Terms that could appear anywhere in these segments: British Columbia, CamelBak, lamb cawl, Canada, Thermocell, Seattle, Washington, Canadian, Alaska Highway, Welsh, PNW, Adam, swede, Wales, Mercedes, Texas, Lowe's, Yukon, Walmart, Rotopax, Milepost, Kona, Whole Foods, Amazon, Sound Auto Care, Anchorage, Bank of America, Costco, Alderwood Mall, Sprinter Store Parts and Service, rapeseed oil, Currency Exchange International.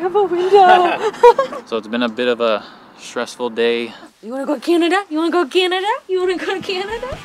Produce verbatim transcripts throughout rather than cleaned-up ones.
don't have a window. So it's been a bit of a stressful day. You wanna go to Canada? You wanna go to Canada? You wanna go to Canada?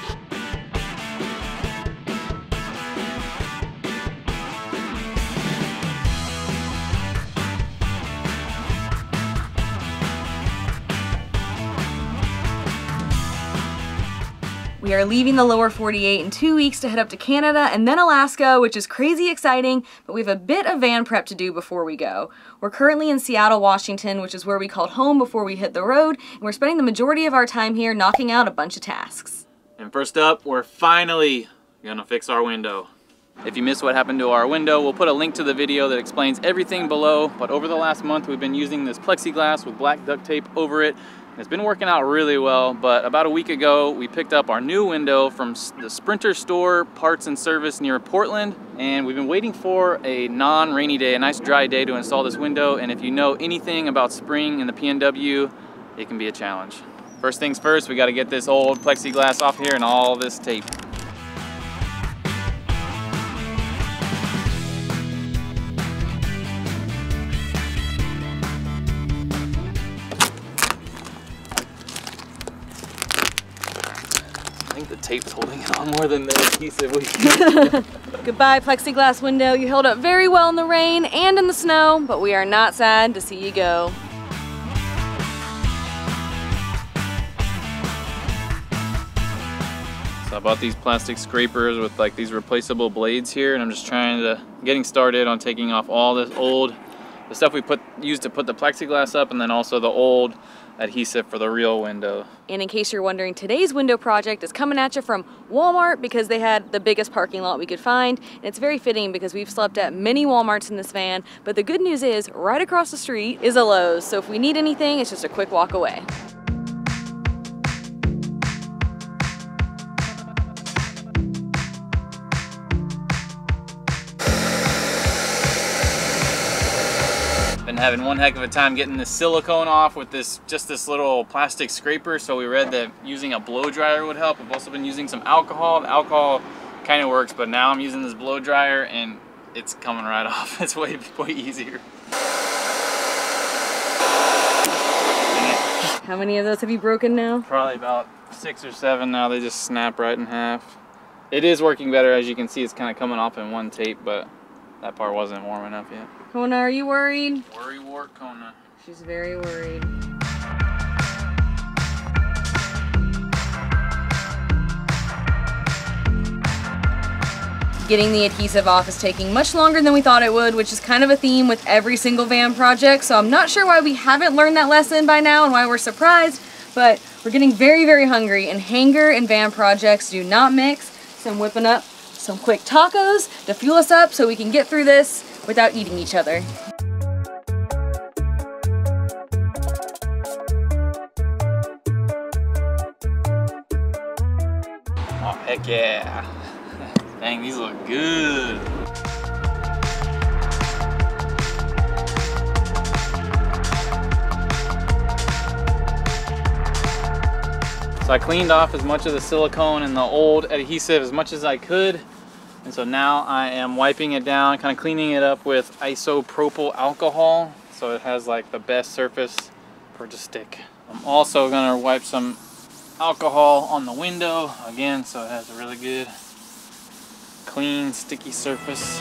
We are leaving the lower forty-eight in two weeks to head up to Canada and then Alaska, which is crazy exciting, but we have a bit of van prep to do before we go. We're currently in Seattle, Washington, which is where we called home before we hit the road, and we're spending the majority of our time here knocking out a bunch of tasks. And first up, we're finally gonna fix our window. If you missed what happened to our window, we'll put a link to the video that explains everything below, but over the last month we've been using this plexiglass with black duct tape over it. It's been working out really well, but about a week ago, we picked up our new window from the Sprinter Store Parts and Service near Portland, and we've been waiting for a non-rainy day, a nice dry day to install this window, and if you know anything about spring in the P N W, it can be a challenge. First things first, we gotta get this old plexiglass off here and all this tape. Tape's holding it on more than the adhesive we can. Goodbye, plexiglass window. You held up very well in the rain and in the snow, but we are not sad to see you go. So I bought these plastic scrapers with like these replaceable blades here, and I'm just trying to, getting started on taking off all this old, the stuff we put used to put the plexiglass up, and then also the old adhesive for the real window. And in case you're wondering, today's window project is coming at you from Walmart because they had the biggest parking lot we could find. And it's very fitting because we've slept at many Walmarts in this van, but the good news is right across the street is a Lowe's. So if we need anything, it's just a quick walk away. Having one heck of a time getting the silicone off with this just this little plastic scraper, so we read that using a blow dryer would help. I've also been using some alcohol. The alcohol kind of works, but now I'm using this blow dryer and it's coming right off. It's way way easier. How many of those have you broken now? Probably about six or seven now. They just snap right in half. It is working better, as you can see. It's kind of coming off in one tape, but that part wasn't warm enough yet. Kona, are you worried? Worry wart, Kona. She's very worried. Getting the adhesive off is taking much longer than we thought it would, which is kind of a theme with every single van project, so I'm not sure why we haven't learned that lesson by now and why we're surprised, but we're getting very, very hungry, and hangar and van projects do not mix, so I'm whipping up some quick tacos to fuel us up so we can get through this without eating each other. Oh, heck yeah. Dang, these look good. So I cleaned off as much of the silicone and the old adhesive as much as I could. And so now I am wiping it down, kind of cleaning it up with isopropyl alcohol, so it has like the best surface for it to stick. I'm also gonna wipe some alcohol on the window again, so it has a really good, clean, sticky surface.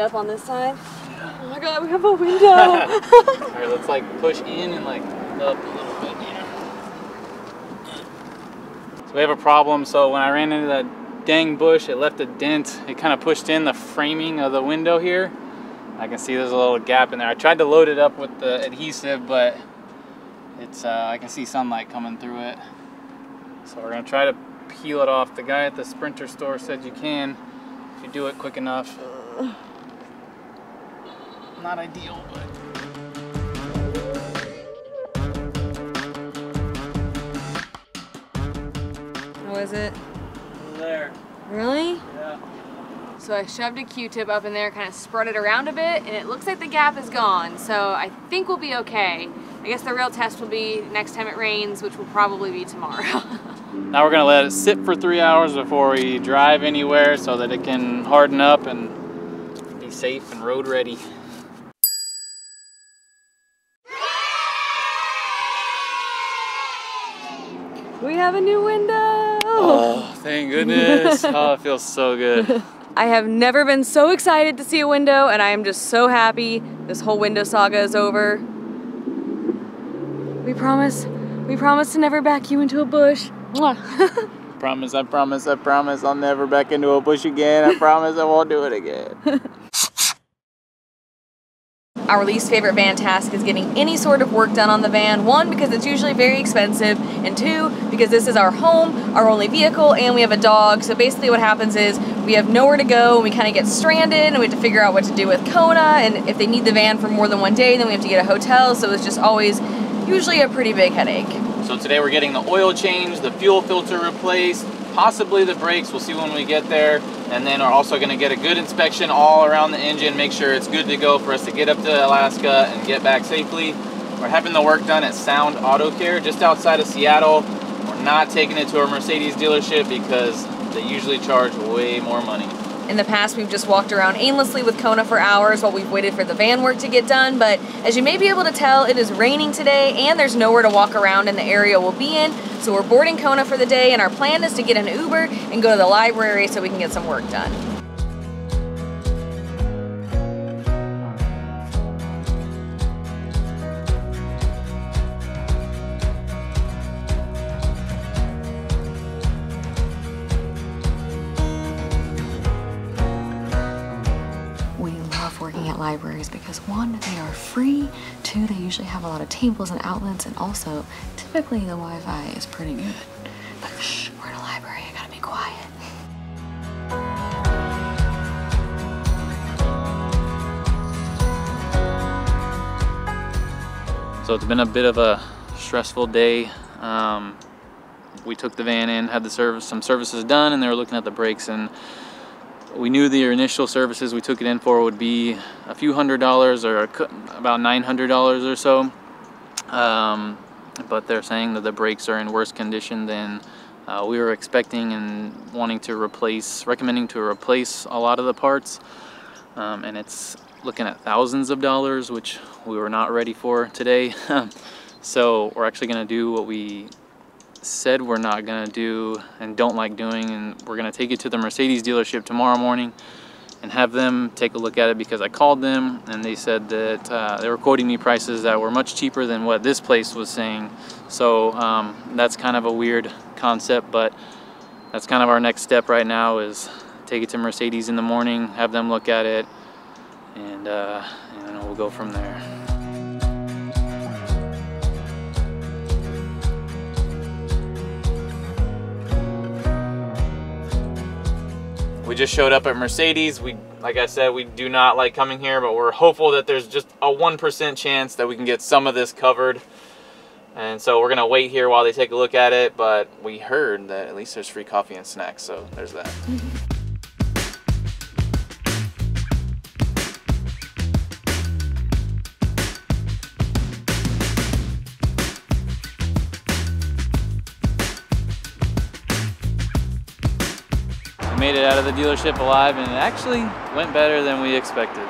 Up on this side. Yeah. Oh my god, we have a window. All right, let's like push in and like up a little bit here. So we have a problem. So when I ran into that dang bush, it left a dent. It kind of pushed in the framing of the window here. I can see there's a little gap in there. I tried to load it up with the adhesive, but it's uh, I can see sunlight coming through it. So we're gonna try to peel it off. The guy at the Sprinter store said you can if you do it quick enough. not ideal, but. How is it? There. Really? Yeah. So I shoved a Q-tip up in there, kind of spread it around a bit, and it looks like the gap is gone. So I think we'll be okay. I guess the real test will be next time it rains, which will probably be tomorrow. Now we're gonna let it sit for three hours before we drive anywhere so that it can harden up and be safe and road ready. We have a new window! Oh, thank goodness. Oh, it feels so good. I have never been so excited to see a window, and I am just so happy this whole window saga is over. We promise, we promise to never back you into a bush. Promise, I promise, I promise I'll never back into a bush again. I promise I won't do it again. Our least favorite van task is getting any sort of work done on the van. One, because it's usually very expensive, and two, because this is our home, our only vehicle, and we have a dog. So basically what happens is we have nowhere to go, and we kind of get stranded, and we have to figure out what to do with Kona, and if they need the van for more than one day, then we have to get a hotel, so it's just always usually a pretty big headache. So today we're getting the oil changed, the fuel filter replaced, possibly the brakes. We'll see when we get there. And then we're also gonna get a good inspection all around the engine, make sure it's good to go for us to get up to Alaska and get back safely. We're having the work done at Sound Auto Care, just outside of Seattle. We're not taking it to our Mercedes dealership because they usually charge way more money. In the past, we've just walked around aimlessly with Kona for hours while we've waited for the van work to get done, but as you may be able to tell, it is raining today and there's nowhere to walk around in the area we'll be in, so we're boarding Kona for the day, and our plan is to get an Uber and go to the library so we can get some work done. Libraries because one, they are free, two, they usually have a lot of tables and outlets, and also typically the Wi-Fi is pretty good. But shh, we're in a library, I gotta be quiet. So it's been a bit of a stressful day. Um, we took the van in, had the service, some services done, and they were looking at the brakes, and we knew the initial services we took it in for would be a few hundred dollars, or about nine hundred dollars or so. Um, but they're saying that the brakes are in worse condition than uh, we were expecting, and wanting to replace, recommending to replace a lot of the parts. Um, and it's looking at thousands of dollars, which we were not ready for today. So we're actually gonna do what we said we're not gonna do and don't like doing, and we're gonna take it to the Mercedes dealership tomorrow morning and have them take a look at it, because I called them and they said that uh, they were quoting me prices that were much cheaper than what this place was saying. So um, that's kind of a weird concept, but that's kind of our next step right now, is take it to Mercedes in the morning, have them look at it, and, uh, and we'll go from there. We just showed up at Mercedes. We, like I said, we do not like coming here, but we're hopeful that there's just a one percent chance that we can get some of this covered. And so we're gonna wait here while they take a look at it, but we heard that at least there's free coffee and snacks, so there's that. Made it out of the dealership alive, and it actually went better than we expected.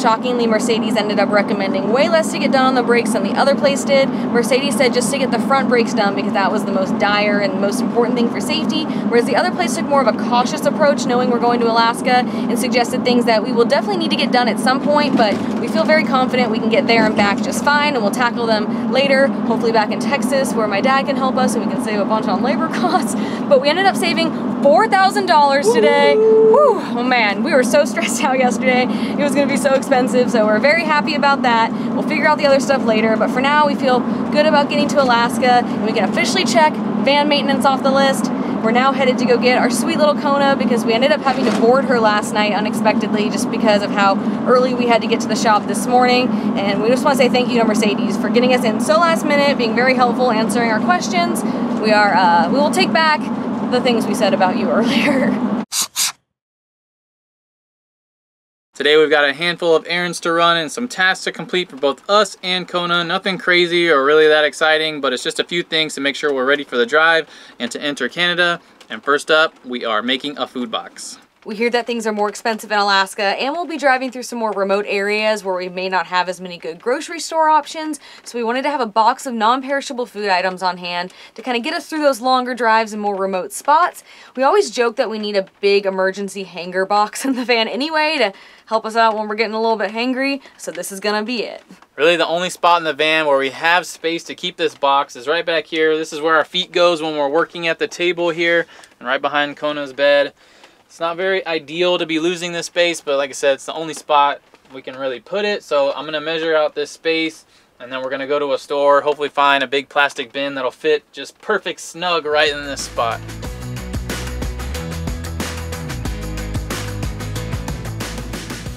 Shockingly, Mercedes ended up recommending way less to get done on the brakes than the other place did. Mercedes said just to get the front brakes done because that was the most dire and most important thing for safety, whereas the other place took more of a cautious approach, knowing we're going to Alaska, and suggested things that we will definitely need to get done at some point, but we feel very confident we can get there and back just fine, and we'll tackle them later, hopefully back in Texas where my dad can help us and we can save a bunch on labor costs. But we ended up saving four thousand dollars today. Woo! Oh man, we were so stressed out yesterday. It was gonna be so expensive, so we're very happy about that. We'll figure out the other stuff later, but for now we feel good about getting to Alaska, and we can officially check van maintenance off the list, We're now headed to go get our sweet little Kona because we ended up having to board her last night unexpectedly just because of how early we had to get to the shop this morning. And we just want to say thank you to Mercedes for getting us in so last minute, being very helpful, answering our questions. We are, uh, we will take back the things we said about you earlier. Today we've got a handful of errands to run and some tasks to complete for both us and Kona. Nothing crazy or really that exciting, but it's just a few things to make sure we're ready for the drive and to enter Canada. And first up, we are making a food box. We hear that things are more expensive in Alaska, and we'll be driving through some more remote areas where we may not have as many good grocery store options, so we wanted to have a box of non-perishable food items on hand to kind of get us through those longer drives and more remote spots. We always joke that we need a big emergency hanger box in the van anyway to help us out when we're getting a little bit hangry, so this is gonna be it. Really the only spot in the van where we have space to keep this box is right back here. This is where our feet goes when we're working at the table here, and right behind Kona's bed. It's not very ideal to be losing this space, but like I said, it's the only spot we can really put it. So I'm gonna measure out this space and then we're gonna go to a store, hopefully find a big plastic bin that'll fit just perfect snug right in this spot.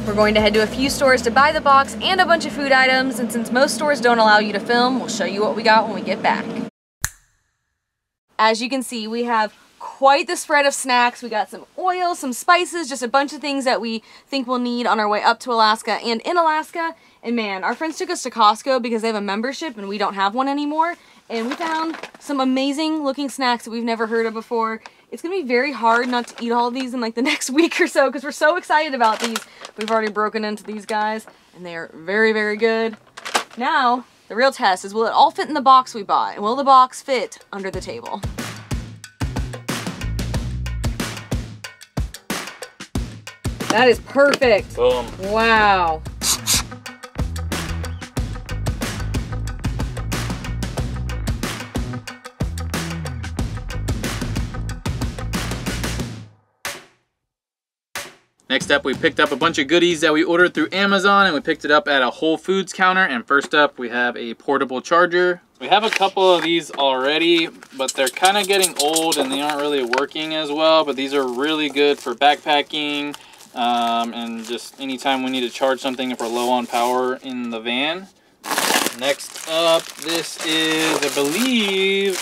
We're going to head to a few stores to buy the box and a bunch of food items. And since most stores don't allow you to film, we'll show you what we got when we get back. As you can see, we have quite the spread of snacks. We got some oil, some spices, just a bunch of things that we think we'll need on our way up to Alaska and in Alaska. And man, our friends took us to Costco because they have a membership and we don't have one anymore. And we found some amazing looking snacks that we've never heard of before. It's gonna be very hard not to eat all these in like the next week or so because we're so excited about these. We've already broken into these guys and they are very, very good. Now, the real test is, will it all fit in the box we bought? And will the box fit under the table? That is perfect. Boom. Wow. Next up, we picked up a bunch of goodies that we ordered through Amazon, and we picked it up at a Whole Foods counter. And first up, we have a portable charger. We have a couple of these already, but they're kind of getting old and they aren't really working as well, but these are really good for backpacking. Um, and just anytime we need to charge something if we're low on power in the van. Next up, this is, I believe,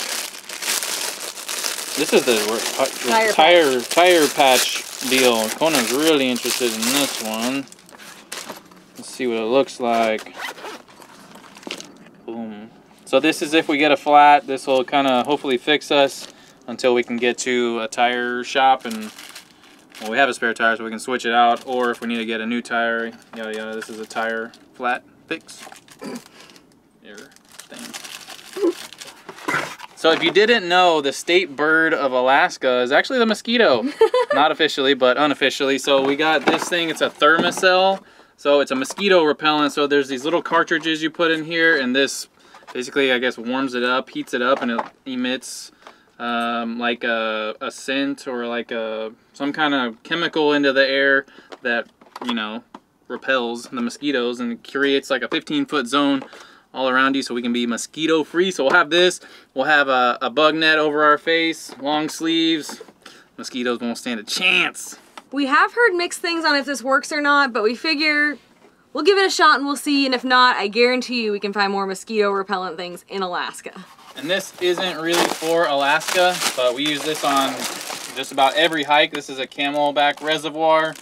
this is the, the tire, tire, patch. tire patch deal. Kona's really interested in this one. Let's see what it looks like. Boom. So this is if we get a flat, this will kind of hopefully fix us until we can get to a tire shop and, well, we have a spare tire, so we can switch it out, or if we need to get a new tire, yada yada. This is a tire flat fix. Error thing. So if you didn't know, the state bird of Alaska is actually the mosquito. Not officially, but unofficially. So we got this thing. It's a thermocell. So it's a mosquito repellent. So there's these little cartridges you put in here, and this basically, I guess, warms it up, heats it up, and it emits um like a, a scent or like a some kind of chemical into the air that, you know, repels the mosquitoes and creates like a fifteen foot zone all around you so we can be mosquito free. So we'll have this, we'll have a, a bug net over our face, long sleeves. Mosquitoes won't stand a chance. We have heard mixed things on if this works or not, but we figure we'll give it a shot and we'll see, and if not, I guarantee you we can find more mosquito repellent things in Alaska. And this isn't really for Alaska, but we use this on just about every hike. This is a CamelBak reservoir.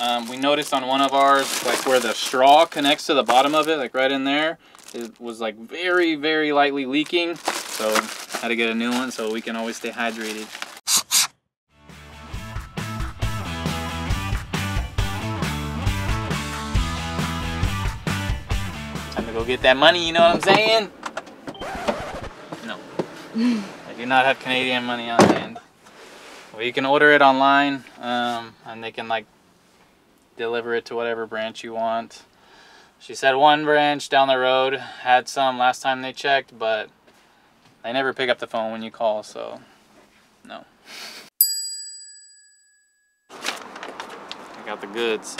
Um, we noticed on one of ours, like where the straw connects to the bottom of it, like right in there, it was like very, very lightly leaking. So I had to get a new one so we can always stay hydrated. Time to go get that money, you know what I'm saying? I do not have Canadian money on hand. Well, you can order it online, um, and they can like deliver it to whatever branch you want. She said one branch down the road had some last time they checked, but they never pick up the phone when you call, so no. I got the goods.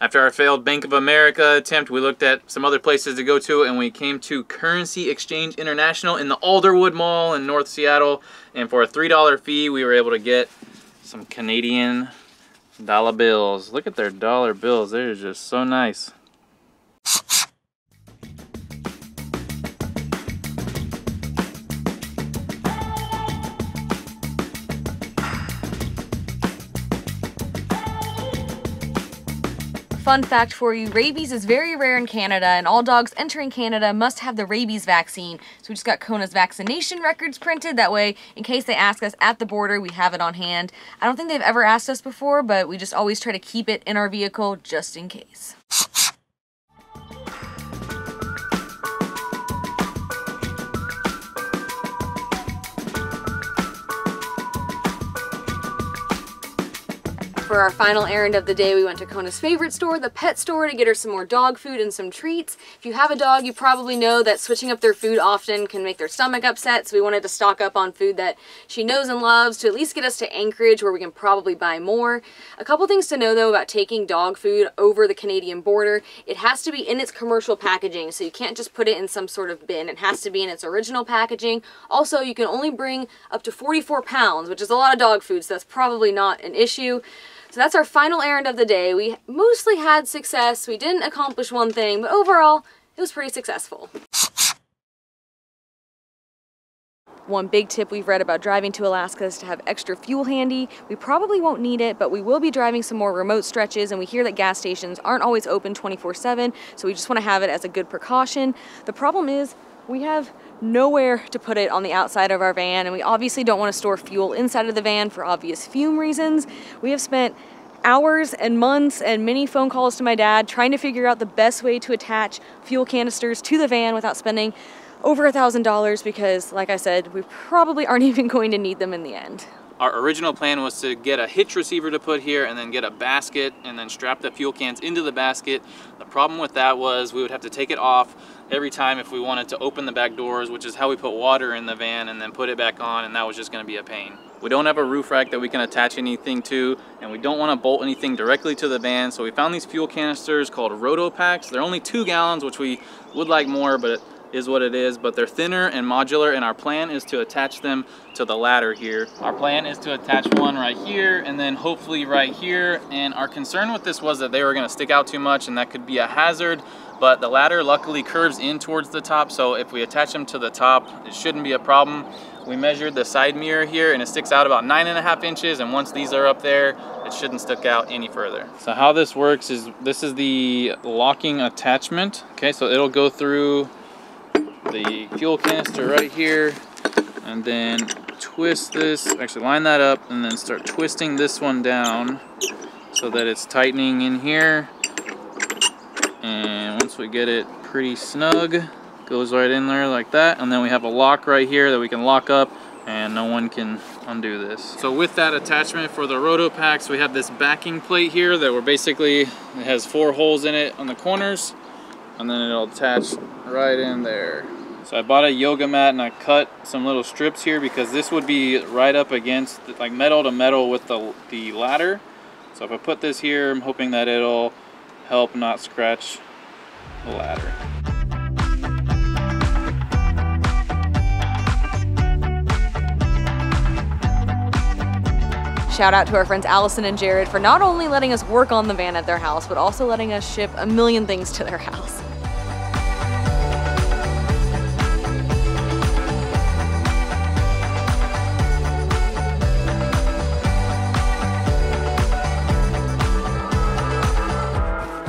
After our failed Bank of America attempt, we looked at some other places to go to, and we came to Currency Exchange International in the Alderwood Mall in North Seattle. And for a three dollar fee, we were able to get some Canadian dollar bills. Look at their dollar bills. They're just so nice. Fun fact for you, rabies is very rare in Canada, and all dogs entering Canada must have the rabies vaccine. So we just got Kona's vaccination records printed, that way in case they ask us at the border, we have it on hand. I don't think they've ever asked us before, but we just always try to keep it in our vehicle just in case. For our final errand of the day, we went to Kona's favorite store, the pet store, to get her some more dog food and some treats. If you have a dog, you probably know that switching up their food often can make their stomach upset, so we wanted to stock up on food that she knows and loves to at least get us to Anchorage, where we can probably buy more. A couple things to know though about taking dog food over the Canadian border: it has to be in its commercial packaging, so you can't just put it in some sort of bin. It has to be in its original packaging. Also, you can only bring up to forty-four pounds, which is a lot of dog food, so that's probably not an issue. So that's our final errand of the day. We mostly had success. We didn't accomplish one thing, but overall, it was pretty successful. One big tip we've read about driving to Alaska is to have extra fuel handy. We probably won't need it, but we will be driving some more remote stretches, and we hear that gas stations aren't always open twenty-four seven, so we just want to have it as a good precaution. The problem is, we have nowhere to put it on the outside of our van, and we obviously don't want to store fuel inside of the van for obvious fume reasons. We have spent hours and months and many phone calls to my dad trying to figure out the best way to attach fuel canisters to the van without spending over a thousand dollars, because like I said, we probably aren't even going to need them in the end. Our original plan was to get a hitch receiver to put here and then get a basket and then strap the fuel cans into the basket. The problem with that was we would have to take it off every time if we wanted to open the back doors, which is how we put water in the van and then put it back on, and that was just going to be a pain. We don't have a roof rack that we can attach anything to, and we don't want to bolt anything directly to the van, so we found these fuel canisters called Rotopax. They're only two gallons, which we would like more, but it is what it is, but they're thinner and modular, and our plan is to attach them to the ladder here. Our plan is to attach one right here and then hopefully right here, and our concern with this was that they were going to stick out too much and that could be a hazard, but the ladder luckily curves in towards the top, so if we attach them to the top, it shouldn't be a problem. We measured the side mirror here and it sticks out about nine and a half inches, and once these are up there, it shouldn't stick out any further. So how this works is this is the locking attachment. Okay, so it'll go through the fuel canister right here and then twist this, actually line that up and then start twisting this one down so that it's tightening in here. And once we get it pretty snug, goes right in there like that, and then we have a lock right here that we can lock up and no one can undo this. So with that attachment for the Rotopax, we have this backing plate here that we're basically, it has four holes in it on the corners, and then it'll attach right in there. So I bought a yoga mat and I cut some little strips here because this would be right up against, like metal to metal with the, the ladder. So if I put this here, I'm hoping that it'll help not scratch the ladder. Shout out to our friends Allison and Jared for not only letting us work on the van at their house, but also letting us ship a million things to their house.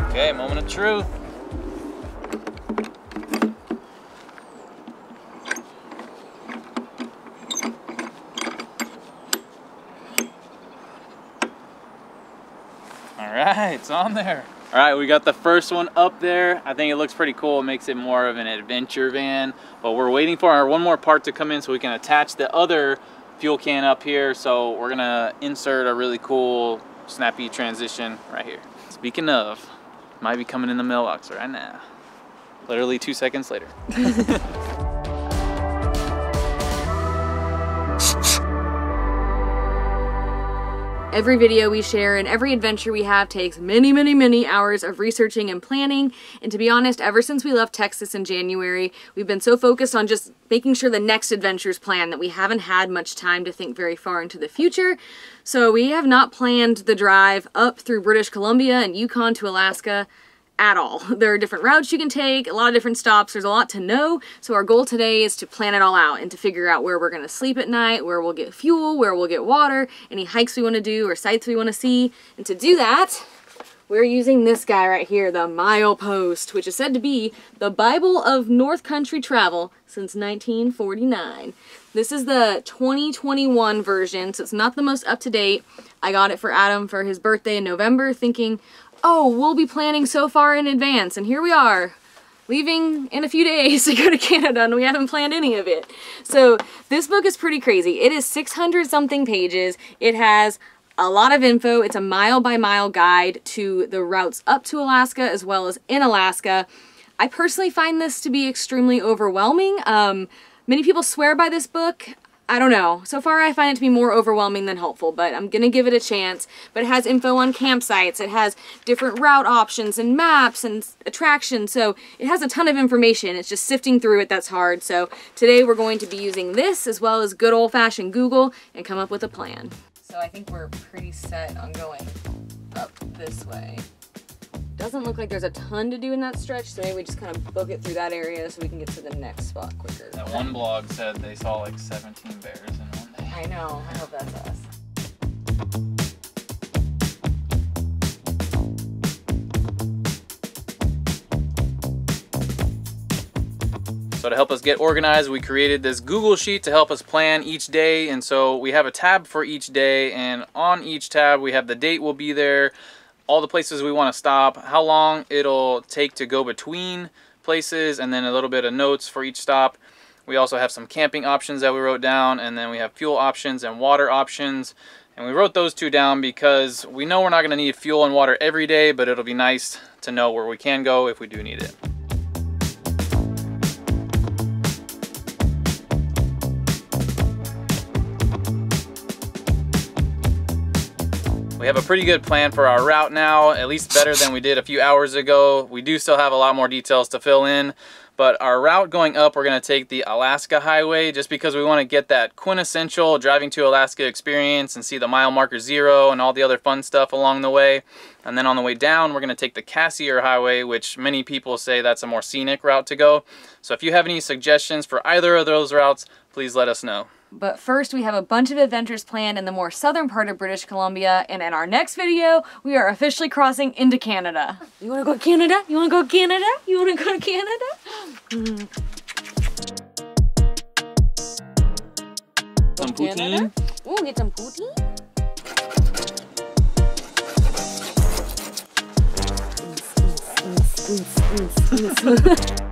Okay, moment of truth. It's on there. All right, we got the first one up there. I think it looks pretty cool. It makes it more of an adventure van, but we're waiting for our one more part to come in so we can attach the other fuel can up here. So we're gonna insert a really cool snappy transition right here. Speaking of, might be coming in the mailbox right now. Literally two seconds later. Every video we share and every adventure we have takes many, many, many hours of researching and planning. And to be honest, ever since we left Texas in January, we've been so focused on just making sure the next adventure's planned that we haven't had much time to think very far into the future. So we have not planned the drive up through British Columbia and Yukon to Alaska at all. There are different routes you can take, a lot of different stops, there's a lot to know, so our goal today is to plan it all out and to figure out where we're going to sleep at night, where we'll get fuel, where we'll get water, any hikes we want to do or sights we want to see. And to do that, we're using this guy right here, the Milepost, which is said to be the Bible of North Country travel since nineteen forty-nine. This is the twenty twenty-one version, so it's not the most up-to-date. I got it for Adam for his birthday in November, thinking, oh, we'll be planning so far in advance, and here we are, leaving in a few days to go to Canada, and we haven't planned any of it. So this book is pretty crazy. It is six hundred something pages. It has a lot of info. It's a mile-by-mile guide to the routes up to Alaska as well as in Alaska. I personally find this to be extremely overwhelming. Um, many people swear by this book. I don't know. So far I find it to be more overwhelming than helpful, but I'm gonna give it a chance. But it has info on campsites, it has different route options and maps and attractions, so it has a ton of information. It's just sifting through it that's hard. So today we're going to be using this as well as good old-fashioned Google and come up with a plan. So I think we're pretty set on going up this way. Doesn't look like there's a ton to do in that stretch, so maybe we just kind of book it through that area so we can get to the next spot quicker. That one blog said they saw like seventeen bears in one day. I know, I hope that's us. So to help us get organized, we created this Google sheet to help us plan each day. And so we have a tab for each day, and on each tab we have the date we'll be there, all the places we want to stop, how long it'll take to go between places, and then a little bit of notes for each stop. We also have some camping options that we wrote down, and then we have fuel options and water options. And we wrote those two down because we know we're not going to need fuel and water every day, but it'll be nice to know where we can go if we do need it. We have a pretty good plan for our route now, at least better than we did a few hours ago. We do still have a lot more details to fill in, but our route going up, we're going to take the Alaska Highway just because we want to get that quintessential driving to Alaska experience and see the mile marker zero and all the other fun stuff along the way. And then on the way down, we're going to take the Cassiar Highway, which many people say that's a more scenic route to go. So if you have any suggestions for either of those routes, please let us know. But first, we have a bunch of adventures planned in the more southern part of British Columbia, and in our next video, we are officially crossing into Canada. You wanna go to Canada? You wanna go to Canada? You wanna go to Canada? Mm. Some poutine. Ooh, get some poutine. Mm, mm, mm, mm, mm, mm.